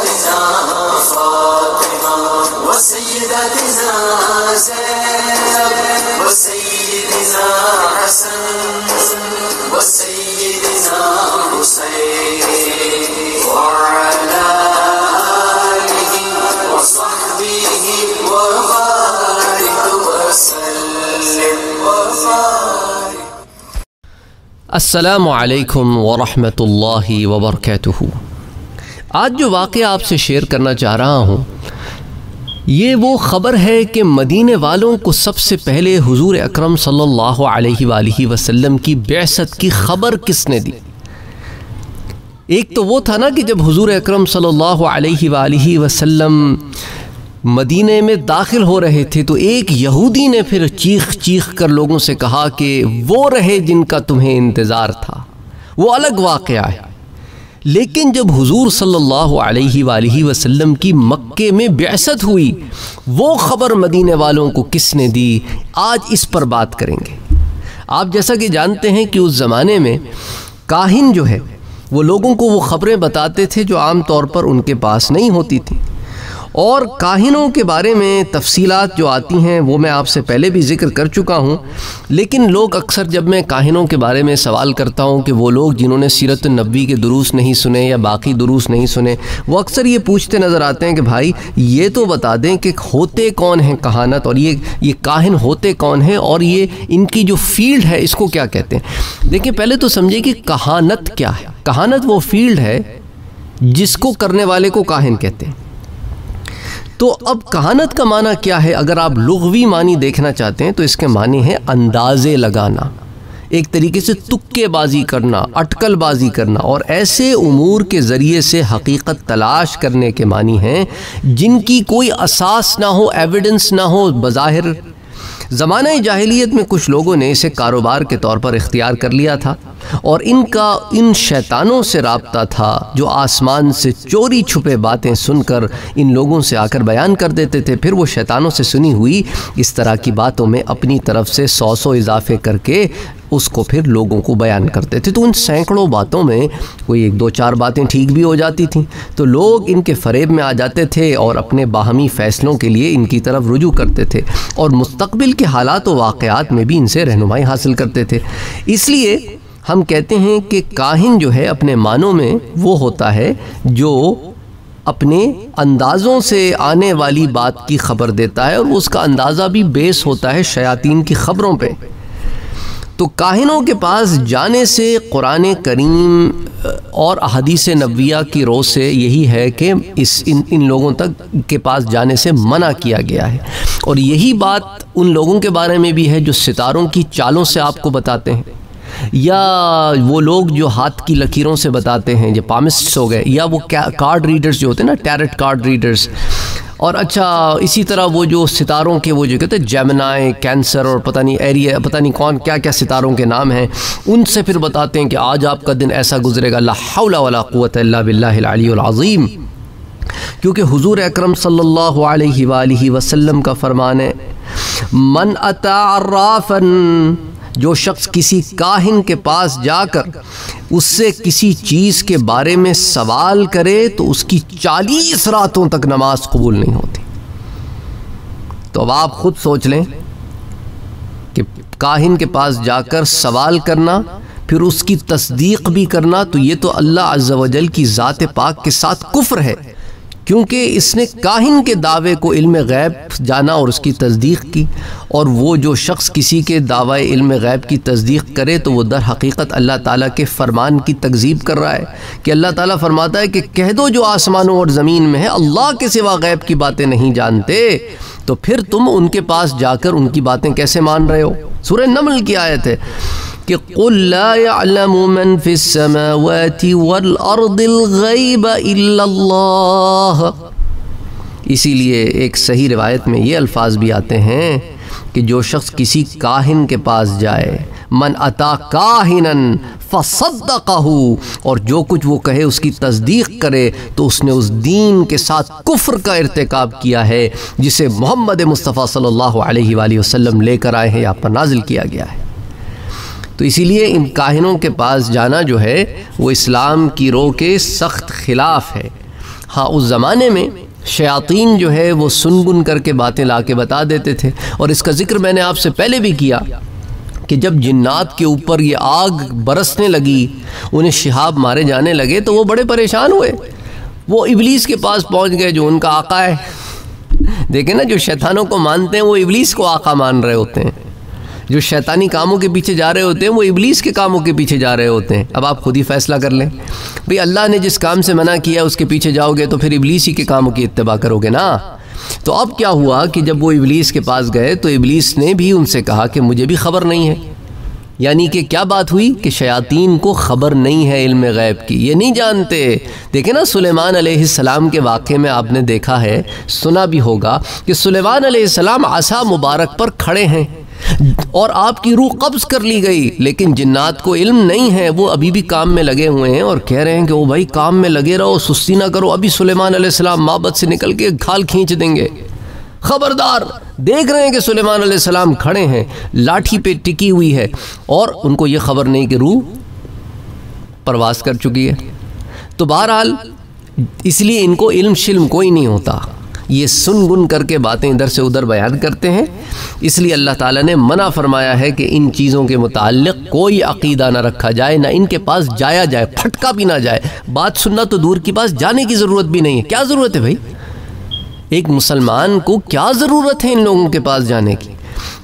سيدتنا فاطمة وسيدتنا زينب وسيدنا حسن وسيدنا حسين وعلى آله وصحبه وبارك وسلم وبارك. अस्सलामु अलैकुम वरहमतुल्लाहि वबरकातुहू। आज जो वाक़या आपसे शेयर करना चाह रहा हूँ ये वो ख़बर है कि मदीने वालों को सबसे पहले हुज़ूर अकरम सल्लल्लाहु अलैहि वसल्लम की बेअसत की ख़बर किसने दी। एक तो वो था ना कि जब हुज़ूर अकरम सल्लल्लाहु अलैहि वसल्लम मदीने में दाखिल हो रहे थे तो एक यहूदी ने फिर चीख चीख कर लोगों से कहा कि वो रहे जिनका तुम्हें इंतज़ार था। वो अलग वाक़या है, लेकिन जब हुजूर सल्लल्लाहु अलैहि वसल्लम की मक्के में बेअसत हुई वो ख़बर मदीने वालों को किसने दी, आज इस पर बात करेंगे। आप जैसा कि जानते हैं कि उस ज़माने में काहिन जो है वो लोगों को वो ख़बरें बताते थे जो आम तौर पर उनके पास नहीं होती थी, और काहिनों के बारे में तफसीलात जो आती हैं वो मैं आपसे पहले भी ज़िक्र कर चुका हूँ। लेकिन लोग अक्सर जब मैं काहिनों के बारे में सवाल करता हूँ कि वो लोग जिन्होंने सीरत नबी के दुरूस नहीं सुने या बाकी दुरूस नहीं सुने, वो अक्सर ये पूछते नज़र आते हैं कि भाई ये तो बता दें कि होते कौन हैं कहानत, और ये काहिन होते कौन हैं, और ये इनकी जो फील्ड है इसको क्या कहते हैं। देखिए, पहले तो समझिए कि कहानत क्या है। कहानत वो फील्ड है जिसको करने वाले को काहिन कहते हैं। तो अब कहानत का माना क्या है, अगर आप लुग़वी मानी देखना चाहते हैं तो इसके माने हैं अंदाज़े लगाना, एक तरीके से तुक्केबाजी करना, अटकलबाजी करना, और ऐसे उमूर के ज़रिए से हकीकत तलाश करने के मानी हैं जिनकी कोई असास ना हो, एविडेंस ना हो। बज़ाहिर ज़माने जाहिलियत में कुछ लोगों ने इसे कारोबार के तौर पर इख्तियार कर लिया था, और इनका इन शैतानों से राबता था जो आसमान से चोरी छुपे बातें सुनकर इन लोगों से आकर बयान कर देते थे। फिर वो शैतानों से सुनी हुई इस तरह की बातों में अपनी तरफ से 100 इजाफे करके उसको फिर लोगों को बयान करते थे। तो उन सैकड़ों बातों में कोई 1-2-4 बातें ठीक भी हो जाती थीं, तो लोग इनके फरेब में आ जाते थे और अपने बाहमी फ़ैसलों के लिए इनकी तरफ रुजू करते थे, और मुस्तकबिल के हालात व वाक़यात में भी इनसे रहनुमाई हासिल करते थे। इसलिए हम कहते हैं कि काहिन जो है अपने मानों में वो होता है जो अपने अंदाज़ों से आने वाली बात की ख़बर देता है, और उसका अंदाज़ा भी बेस होता है शयातीन की ख़बरों पे। तो काहिनों के पास जाने से कुरान करीम और अहादीस नबविया की रोज़ से यही है कि इन लोगों तक के पास जाने से मना किया गया है, और यही बात उन लोगों के बारे में भी है जो सितारों की चालों से आपको बताते हैं, या वो लोग जो हाथ की लकीरों से बताते हैं, जो पामिस्ट्स हो गए, या वो कार्ड रीडर्स जो होते हैं ना, टैरट कार्ड रीडर्स। और अच्छा, इसी तरह वो जो सितारों के वो जो कहते हैं जेमिनाई, कैंसर और पता नहीं एरिया, पता नहीं कौन क्या क्या सितारों के नाम हैं, उनसे फिर बताते हैं कि आज आपका दिन ऐसा गुजरेगा। ला हौला वला कुव्वत इल्ला बिल्लाहिल अलियुल अज़ीम। क्योंकि हुजूर अकरम सल्लल्लाहु अलैहि वसल्लम का फरमान है, मन अता अर्राफन, जो शख्स किसी काहिन के पास जाकर उससे किसी चीज़ के बारे में सवाल करे तो उसकी 40 रातों तक नमाज कबूल नहीं होती। तो अब आप ख़ुद सोच लें कि काहिन के पास जाकर सवाल करना, फिर उसकी तस्दीक भी करना, तो ये तो अल्लाह अज़्ज़ा वजल की ज़ात पाक के साथ कुफ्र है, क्योंकि इसने काहिन के दावे को इल्म गैब जाना और उसकी तस्दीक की। और वो जो शख्स किसी के दावे इल्म गैब की तस्दीक करे तो वो दर हकीकत अल्लाह ताला के फ़रमान की तकज़ीब कर रहा है कि अल्लाह ताला फरमाता है कि कह दो जो आसमानों और ज़मीन में है अल्लाह के सिवा गैब की बातें नहीं जानते, तो फिर तुम उनके पास जाकर उनकी बातें कैसे मान रहे हो। सूरह नमल की आयत है कि कुल ला यअलमु मन फिस समावाति वल अर्दिल गैब इल्लल्लाह। इसीलिए एक सही रिवायत में ये अल्फाज भी आते हैं कि जो शख्स किसी काहिन के पास जाए, मन अता काहिनन फसद्दकहू, और जो कुछ वो कहे उसकी तस्दीक करे तो उसने उस दीन के साथ कुफ्र का इर्तिकाब किया है जिसे मोहम्मद मुस्तफ़ा सल्लल्लाहु अलैहि वसल्लम लेकर आए हैं या पर नाजिल किया गया है। तो इसीलिए इन काहिनों के पास जाना जो है वो इस्लाम की रो के सख्त खिलाफ है। हाँ, उस ज़माने में शयातीन जो है वो सुन गुन करके बातें ला के बता देते थे। और इसका ज़िक्र मैंने आपसे पहले भी किया कि जब जिन्नात के ऊपर ये आग बरसने लगी, उन्हें शिहाब मारे जाने लगे, तो वो बड़े परेशान हुए। वो इबलीस के पास पहुंच गए जो उनका आका है। देखें ना, जो शैतानों को मानते हैं वो इबलीस को आका मान रहे होते हैं, जो शैतानी कामों के पीछे जा रहे होते हैं वो इबलीस के कामों के पीछे जा रहे होते हैं। अब आप खुद ही फैसला कर लें भाई, अल्लाह ने जिस काम से मना किया उसके पीछे जाओगे तो फिर इबलीस ही के कामों की इत्तबा करोगे ना। तो अब क्या हुआ कि जब वो इबलीस के पास गए तो इबलीस ने भी उनसे कहा कि मुझे भी खबर नहीं है। यानी कि क्या बात हुई कि शयातीन को खबर नहीं है इल्म गैब की, ये नहीं जानते। देखें ना, सुलेमान अलैहिस्सलाम के वाक़े में आपने देखा है, सुना भी होगा कि सुलेमान अलैहिस्सलाम आसा मुबारक पर खड़े हैं और आपकी रूह कब्ज़ कर ली गई, लेकिन जिन्नात को इल्म नहीं है, वो अभी भी काम में लगे हुए हैं और कह रहे हैं कि ओ भाई काम में लगे रहो, सुस्ती ना करो, अभी सुलेमान अलैहिस्सलाम माबद से निकल के खाल खींच देंगे। खबरदार, देख रहे हैं कि सुलेमान अलैहिस्सलाम खड़े हैं, लाठी पे टिकी हुई है और उनको ये खबर नहीं कि रूह परवास कर चुकी है। तो बहरहाल इसलिए इनको इल्म शिल्म कोई नहीं होता, ये सुन गुन करके बातें इधर से उधर बयान करते हैं। इसलिए अल्लाह ताला ने मना फरमाया है कि इन चीज़ों के मुताल्लिक़ कोई अक़ीदा ना रखा जाए, ना इनके पास जाया जाए, फटका भी ना जाए। बात सुनना तो दूर की बात, जाने की ज़रूरत भी नहीं है। क्या ज़रूरत है भाई, एक मुसलमान को क्या ज़रूरत है इन लोगों के पास जाने की।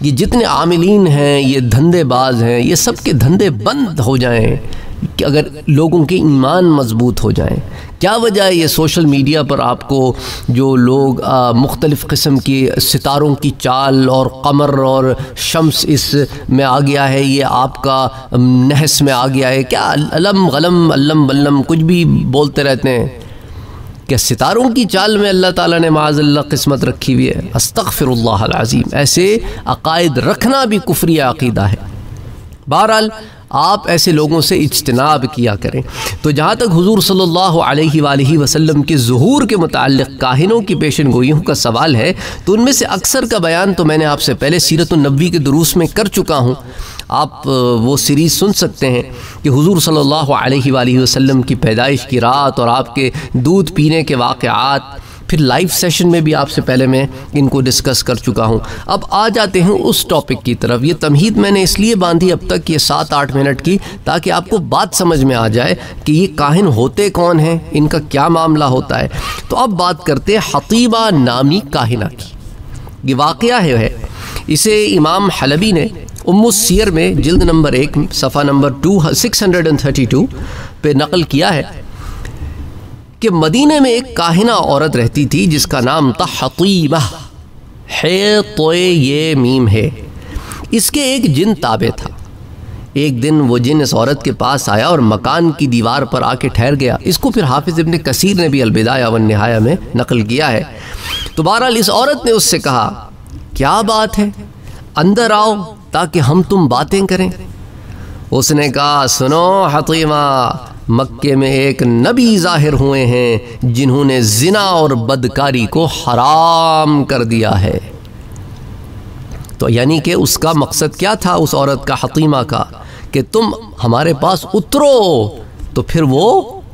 ये जितने आमिलीन हैं, ये धंधेबाज हैं, ये सब के धंधे बंद हो जाएं कि अगर लोगों के ईमान मजबूत हो जाएं। क्या वजह है, ये सोशल मीडिया पर आपको जो लोग मुख्तलिफ़ किस्म के सितारों की चाल और कमर और शम्स इस में आ गया है, ये आपका नहस में आ गया है, क्या अलम गलम अल्लम बल्लम कुछ भी बोलते रहते हैं। क्या सितारों की चाल में अल्लाह ताला ने माज़अल्लाह किस्मत रखी हुई है। अस्तग़फ़िरुल्लाह अल-अज़ीम, ऐसे अक़ायद रखना भी कुफ़री अक़ीदा है। बहरहाल आप ऐसे लोगों से इज्तनाब किया करें। तो जहाँ तक हुज़ूर सल्लल्लाहु अलैहि वसल्लम के ज़ुहूर के मुताल्लिक़ काहिनों की पेशन गोइयों का सवाल है, तो उनमें से अक्सर का बयान तो मैंने आपसे पहले सीरतुन नबवी के दुरूस में कर चुका हूँ, आप वो सीरीज़ सुन सकते हैं कि हुज़ूर सल्लल्लाहु अलैहि वसल्लम की पैदाइश की रात और आपके दूध पीने के वाक़िआत, फिर लाइव सेशन में भी आपसे पहले मैं इनको डिस्कस कर चुका हूं। अब आ जाते हैं उस टॉपिक की तरफ। ये तमहीद मैंने इसलिए बांधी अब तक ये 7-8 मिनट की, ताकि आपको बात समझ में आ जाए कि ये काहिन होते कौन हैं, इनका क्या मामला होता है। तो अब बात करते हैं हतीबा नामी काहिना की। ये वाक़या है, इसे इमाम हलबी ने उम्मुस सियर में जिल्द नंबर 1 सफ़ा नंबर 632 पे नकल किया है कि मदीने में एक काहिना औरत रहती थी जिसका नाम था हतीबा, है तोय ये मीम है। इसके एक जिन ताबे था। एक दिन वो जिन इस औरत के पास आया और मकान की दीवार पर आके ठहर गया। इसको फिर हाफिज़ इब्न कसीर ने भी अलबिदाया वन निहाया में नकल किया है। तो बहरहाल इस औरत ने उससे कहा, क्या बात है, अंदर आओ ताकि हम तुम बातें करें। उसने कहा, सुनो हतीबा, मक्के में एक नबी ज़ाहिर हुए हैं जिन्होंने ज़िना और बदकारी को हराम कर दिया है। तो यानी कि उसका मकसद क्या था उस औरत का, हतीमा का, कि तुम हमारे पास उतरो। तो फिर वो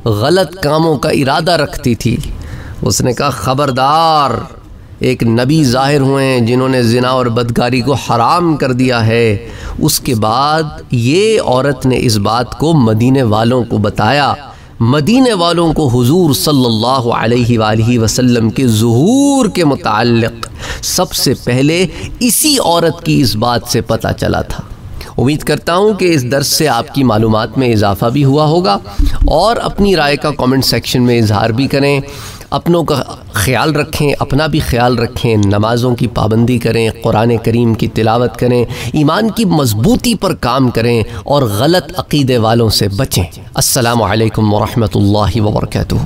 गलत कामों का इरादा रखती थी। उसने कहा, ख़बरदार, एक नबी ज़ाहिर हुए हैं जिन्होंने ज़िना और बदकारी को हराम कर दिया है। उसके बाद ये औरत ने इस बात को मदीने वालों को बताया। मदीने वालों को हुजूर सल्लल्लाहु अलैहि वसल्लम के ज़ुहूर के मुताल्लिक़ सबसे पहले इसी औरत की इस बात से पता चला था। उम्मीद करता हूं कि इस दर्स से आपकी मालूमात में इजाफ़ा भी हुआ होगा, और अपनी राय का कमेंट सेक्शन में इजहार भी करें। अपनों का ख्याल रखें, अपना भी ख्याल रखें, नमाज़ों की पाबंदी करें, कुरान करीम की तिलावत करें, ईमान की मजबूती पर काम करें और गलत अक़ीदे वालों से बचें। अस्सलामु अलैकुम वरहमतुल्लाहि वबरकातुह।